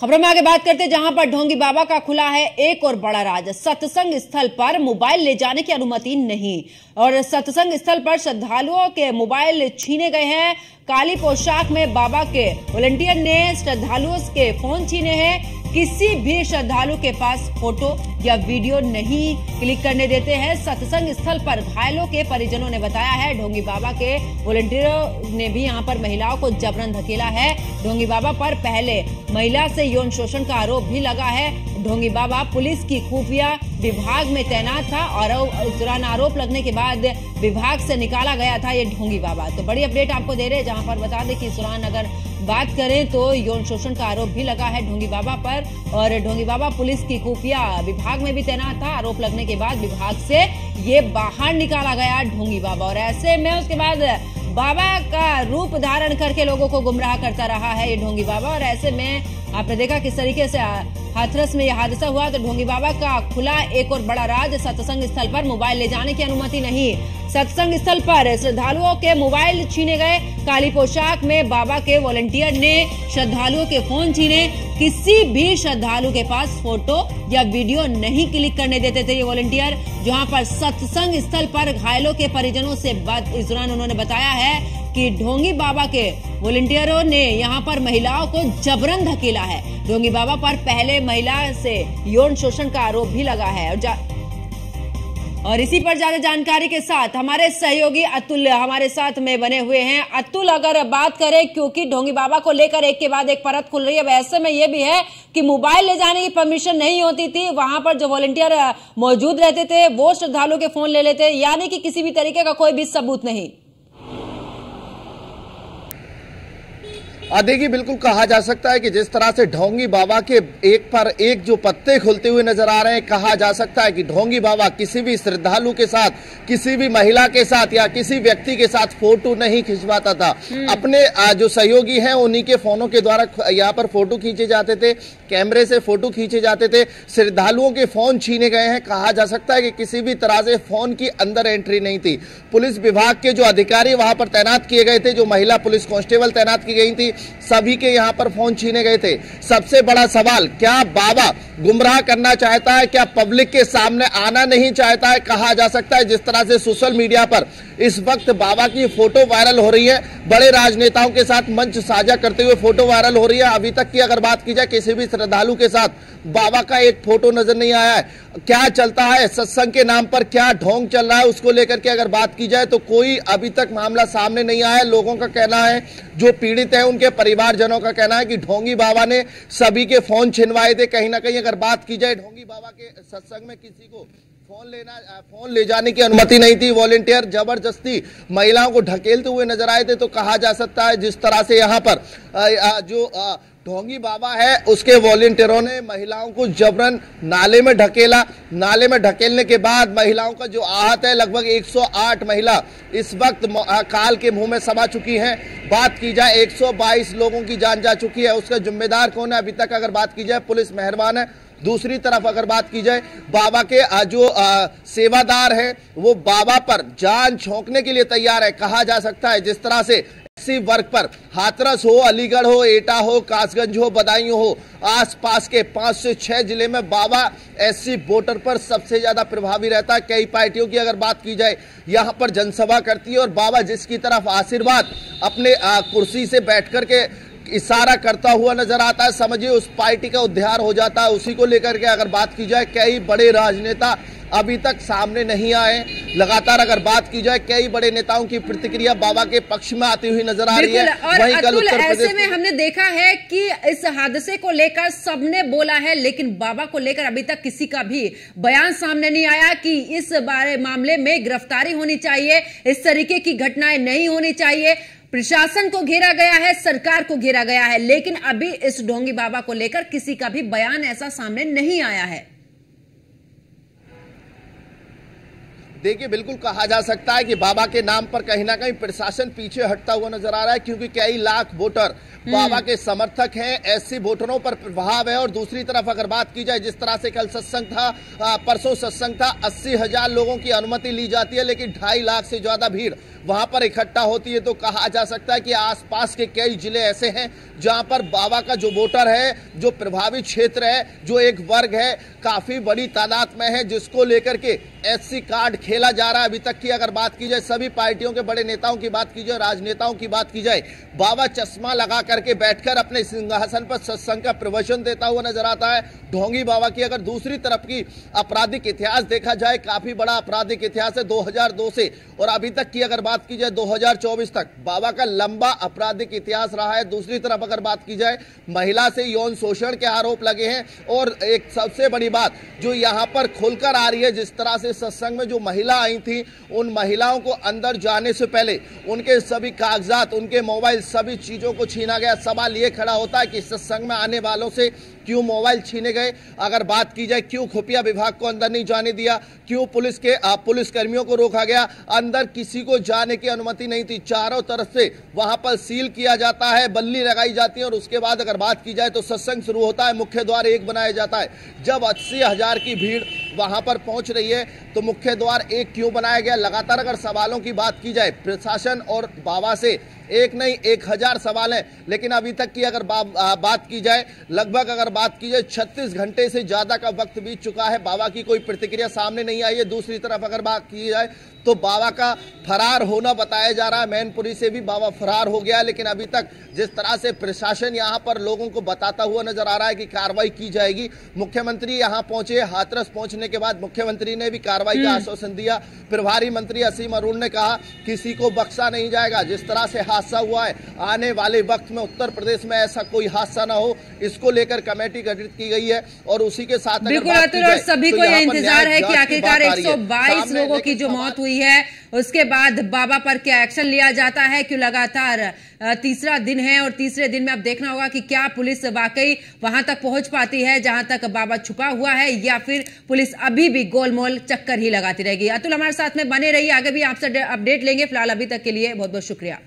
खबरों में आगे बात करते हैं जहां पर ढोंगी बाबा का खुला है एक और बड़ा राज। सत्संग स्थल पर मोबाइल ले जाने की अनुमति नहीं और सत्संग स्थल पर श्रद्धालुओं के मोबाइल छीने गए हैं। काली पोशाक में बाबा के वॉलंटियर ने श्रद्धालुओं के फोन छीने हैं। किसी भी श्रद्धालु के पास फोटो या वीडियो नहीं क्लिक करने देते हैं। सत्संग स्थल पर घायलों के परिजनों ने बताया है ढोंगी बाबा के वॉलंटियरों ने भी यहाँ पर महिलाओं को जबरन धकेला है। ढोंगी बाबा पर पहले महिला से यौन शोषण का आरोप भी लगा है। ढोंगी बाबा पुलिस की खुफिया विभाग में तैनात था और उस दौरान आरोप लगने के बाद विभाग से निकाला गया था ये ढोंगी बाबा। तो बड़ी अपडेट आपको दे रहे हैं जहां पर बता दें कि इस दौरान अगर बात करें तो यौन शोषण का आरोप भी लगा है ढोंगी बाबा पर और ढोंगी बाबा पुलिस की खुफिया विभाग में भी तैनात था। आरोप लगने के बाद विभाग से ये बाहर निकाला गया ढोंगी बाबा और ऐसे में उसके बाद बाबा का रूप धारण करके लोगों को गुमराह करता रहा है ये ढोंगी बाबा। और ऐसे में आपने देखा किस तरीके से हाथरस में यह हादसा हुआ। तो ढोंगी बाबा का खुला एक और बड़ा राज। सत्संग स्थल पर मोबाइल ले जाने की अनुमति नहीं। सत्संग स्थल पर श्रद्धालुओं के मोबाइल छीने गए। काली पोशाक में बाबा के वॉलंटियर ने श्रद्धालुओं के फोन छीने। किसी भी श्रद्धालु के पास फोटो या वीडियो नहीं क्लिक करने देते थे ये वॉलंटियर। जहां पर सत्संग स्थल पर घायलों के परिजनों से बात इस दौरान उन्होंने बताया है कि ढोंगी बाबा के वॉलंटियरों ने यहां पर महिलाओं को जबरन धकेला है। ढोंगी बाबा पर पहले महिला से यौन शोषण का आरोप भी लगा है। और इसी पर ज्यादा जानकारी के साथ हमारे सहयोगी अतुल हमारे साथ में बने हुए हैं। अतुल, अगर बात करें क्योंकि ढोंगी बाबा को लेकर एक के बाद एक परत खुल रही है, वैसे में ये भी है कि मोबाइल ले जाने की परमिशन नहीं होती थी, वहां पर जो वॉलंटियर मौजूद रहते थे वो श्रद्धालुओं के फोन ले लेते, यानी कि किसी भी तरीके का कोई भी सबूत नहीं। देखिए, बिल्कुल कहा जा सकता है कि जिस तरह से ढोंगी बाबा के एक पर एक जो पत्ते खुलते हुए नजर आ रहे हैं, कहा जा सकता है कि ढोंगी बाबा किसी भी श्रद्धालु के साथ, किसी भी महिला के साथ या किसी व्यक्ति के साथ फोटो नहीं खिंचवाता था। अपने जो सहयोगी हैं उन्हीं के फोनों के द्वारा यहाँ पर फोटो खींचे जाते थे, कैमरे से फोटो खींचे जाते थे। श्रद्धालुओं के फोन छीने गए हैं। कहा जा सकता है कि किसी भी तरह से फोन की अंदर एंट्री नहीं थी। पुलिस विभाग के जो अधिकारी वहां पर तैनात किए गए थे, जो महिला पुलिस कांस्टेबल तैनात की गई थी, सभी के यहां पर फोन छीने गए थे। सबसे बड़ा सवाल, क्या बाबा गुमराह करना चाहता है? क्या पब्लिक के सामने आना नहीं चाहता है? कहा जा सकता है जिस तरह से सोशल मीडिया पर इस वक्त बाबा की फोटो वायरल हो रही है, बड़े राजनेताओं के साथ मंच साझा करते हुए फोटो वायरल हो रही है। अभी तक की अगर बात की जाए, किसी भी श्रद्धालु के साथ बाबा का एक फोटो नजर नहीं आया है। क्या चलता है सत्संग के नाम पर, क्या ढोंग चल रहा है, उसको लेकर के अगर बात की जाए तो कोई अभी तक मामला सामने नहीं आया है। लोगों का कहना है, जो पीड़ित है उनके परिवारजनों का कहना है कि ढोंगी बाबा ने सभी के फोन छिनवाए थे। कहीं ना कहीं अगर बात की जाए, ढोंगी बाबा के सत्संग में किसी को फोन ले जाने की अनुमति नहीं थी। वॉलंटियर जबरदस्ती महिलाओं को ढकेलते हुए नजर आए थे। तो कहा जा सकता है जिस तरह से यहाँ पर जो ढोंगी बाबा है उसके वॉलंटियरों ने महिलाओं को जबरन नाले में ढकेला। नाले में ढकेलने के बाद महिलाओं का जो आहत है, लगभग 108 महिला इस वक्त काल के मुंह में समा चुकी हैं। बात की जाए, 122 लोगों की जान जा चुकी है। उसका जिम्मेदार कौन है, अभी तक अगर बात की जाए पुलिस मेहरबान है। दूसरी तरफ अगर बात की जाए, बाबा के जो सेवादार हैं वो बाबा पर जान झोंकने के लिए तैयार है। कहा जा सकता है जिस तरह से वर्ग पर हाथरस हो, अलीगढ़ हो, एटा हो, कासगंज हो, बदायूं हो, आसपास के 5 से 6 जिले में बाबा एससी वोटर पर सबसे ज्यादा प्रभावी रहता है। कई पार्टियों की अगर बात की जाए यहां पर जनसभा करती है और बाबा जिसकी तरफ आशीर्वाद अपने कुर्सी से बैठकर के इशारा करता हुआ नजर आता है, समझिए उस पार्टी का उद्धार हो जाता है। उसी को लेकर के अगर बात की जाए, कई बड़े राजनेता अभी तक सामने नहीं आए। लगातार अगर बात की जाए, कई बड़े नेताओं की प्रतिक्रिया बाबा के पक्ष में आती हुई नजर आ रही है। वहीं कल उत्तर प्रदेश ऐसे में हमने देखा है कि इस हादसे को लेकर सबने बोला है, लेकिन बाबा को लेकर अभी तक किसी का भी बयान सामने नहीं आया कि इस बारे मामले में गिरफ्तारी होनी चाहिए, इस तरीके की घटनाएं नहीं होनी चाहिए। प्रशासन को घेरा गया है, सरकार को घेरा गया है, लेकिन अभी इस ढोंगी बाबा को लेकर किसी का भी बयान ऐसा सामने नहीं आया है। देखिए, बिल्कुल कहा जा सकता है कि बाबा के नाम पर कहीं ना कहीं प्रशासन पीछे हटता हुआ नजर आ रहा है, क्योंकि कई लाख वोटर बाबा के समर्थक हैं, ऐसे वोटरों पर प्रभाव है। और दूसरी तरफ अगर बात की जाए, जिस तरह से कल सत्संग था, परसों सत्संग था, 80,000 लोगों की अनुमति ली जाती है, लेकिन 2.5 लाख से ज्यादा भीड़ वहां पर इकट्ठा होती है। तो कहा जा सकता है कि आसपास के कई जिले ऐसे हैं जहां पर बाबा का जो वोटर है, जो प्रभावी क्षेत्र है, जो एक वर्ग है, काफी बड़ी तादाद में है, जिसको लेकर के एससी कार्ड खेला जा रहा है। अभी तक की अगर बात की जाए, सभी पार्टियों के बड़े नेताओं की बात की जाए, राजनेताओं की बात की जाए, बाबा चश्मा लगा करके बैठकर अपने सिंहासन पर सत्संग का प्रवचन देता हुआ नजर आता है। ढोंगी बाबा की अगर दूसरी तरफ की आपराधिक इतिहास देखा जाए, काफी बड़ा आपराधिक इतिहास है। 2002 से और अभी तक की अगर बात की जाए 2024 तक बाबा का लंबा आपराधिक इतिहास रहा है। दूसरी तरफ अगर बात की जाए, महिला से यौन शोषण के आरोप लगे हैं। और एक सबसे बड़ी बात जो यहाँ पर खुलकर आ रही है, जिस तरह से सत्संग में जो महिला आई थी, उन महिलाओं को अंदर जाने से पहले उनके सभी कागजात, उनके मोबाइल, सभी चीजों को छीना गया। सवाल ये खड़ा होता है कि सत्संग में आने वालों से क्यों मोबाइल छीने गए? अगर बात की जाए, क्यों खुफिया विभाग को अंदर नहीं जाने दिया? क्यों पुलिसकर्मियों को रोका गया? अंदर किसी को जाने की अनुमति नहीं थी। चारों तरफ से वहां पर सील किया जाता है, बल्ली लगाई जाती है। और उसके बाद अगर बात की जाए तो सत्संग शुरू होता है, मुख्य द्वार एक बनाया जाता है। जब 80,000 की भीड़ वहां पर पहुंच रही है तो मुख्य द्वार एक क्यों बनाया गया? लगातार अगर सवालों की बात की जाए, प्रशासन और बाबा से एक नहीं 1,000 सवाल है। लेकिन अभी तक की अगर बात की जाए, लगभग अगर बात की जाए 36 घंटे से ज्यादा का वक्त बीत चुका है, बाबा की कोई प्रतिक्रिया सामने नहीं आई है। दूसरी तरफ अगर बात की जाए तो बाबा का फरार होना बताया जा रहा है। मैनपुरी से भी बाबा फरार हो गया। लेकिन अभी तक जिस तरह से प्रशासन यहाँ पर लोगों को बताता हुआ नजर आ रहा है कि कार्रवाई की जाएगी, मुख्यमंत्री यहाँ पहुंचे, हाथरस पहुंचने के बाद मुख्यमंत्री ने भी कार्रवाई का आश्वासन दिया। प्रभारी मंत्री असीम अरुण ने कहा किसी को बख्शा नहीं जाएगा। जिस तरह से हादसा हुआ है, आने वाले वक्त में उत्तर प्रदेश में ऐसा कोई हादसा ना हो, इसको लेकर कमेटी गठित की गई है। और उसी के साथ सभी को इंतजार है कि आखिरकार 122 लोगों की जो मौत है, उसके बाद बाबा पर क्या एक्शन लिया जाता है, क्यों लगातार तीसरा दिन है। और तीसरे दिन में अब देखना होगा कि क्या पुलिस वाकई वहां तक पहुंच पाती है जहां तक बाबा छुपा हुआ है, या फिर पुलिस अभी भी गोलमोल चक्कर ही लगाती रहेगी। अतुल हमारे साथ में बने रहिए, आगे भी आपसे अपडेट लेंगे। फिलहाल अभी तक के लिए बहुत बहुत शुक्रिया।